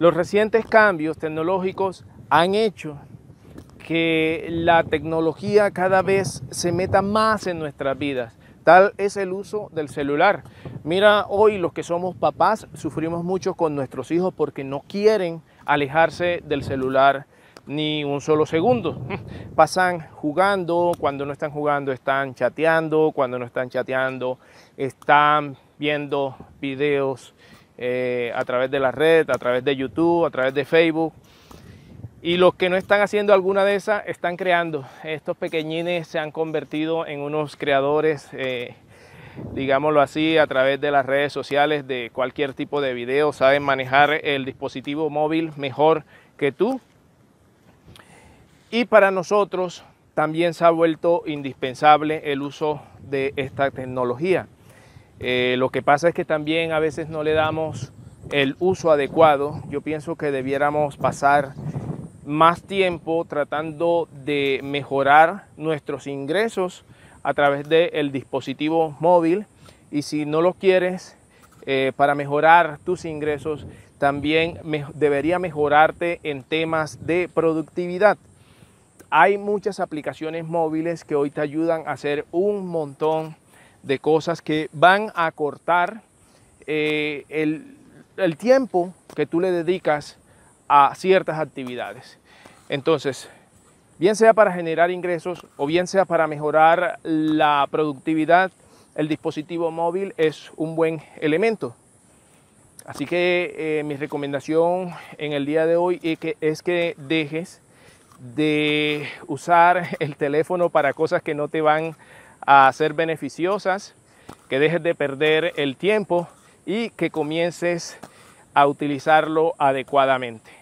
Los recientes cambios tecnológicos han hecho que la tecnología cada vez se meta más en nuestras vidas. Tal es el uso del celular. Mira, hoy los que somos papás sufrimos mucho con nuestros hijos porque no quieren alejarse del celular ni un solo segundo. Pasan jugando, cuando no están jugando están chateando, cuando no están chateando están viendo videos a través de la red, a través de YouTube, a través de Facebook. Y los que no están haciendo alguna de esas, están creando. Estos pequeñines se han convertido en unos creadores, digámoslo así, a través de las redes sociales, de cualquier tipo de video. Saben manejar el dispositivo móvil mejor que tú. Y para nosotros también se ha vuelto indispensable el uso de esta tecnología. Lo que pasa es que también a veces no le damos el uso adecuado. Yo pienso que debiéramos pasar más tiempo tratando de mejorar nuestros ingresos a través del dispositivo móvil, y si no lo quieres, para mejorar tus ingresos también debería mejorarte en temas de productividad. Hay muchas aplicaciones móviles que hoy te ayudan a hacer un montón de cosas que van a acortar el tiempo que tú le dedicas a ciertas actividades. Entonces, bien sea para generar ingresos o bien sea para mejorar la productividad, el dispositivo móvil es un buen elemento. Así que mi recomendación en el día de hoy es que dejes de usar el teléfono para cosas que no te van a ser beneficiosas, que dejes de perder el tiempo y que comiences a utilizarlo adecuadamente.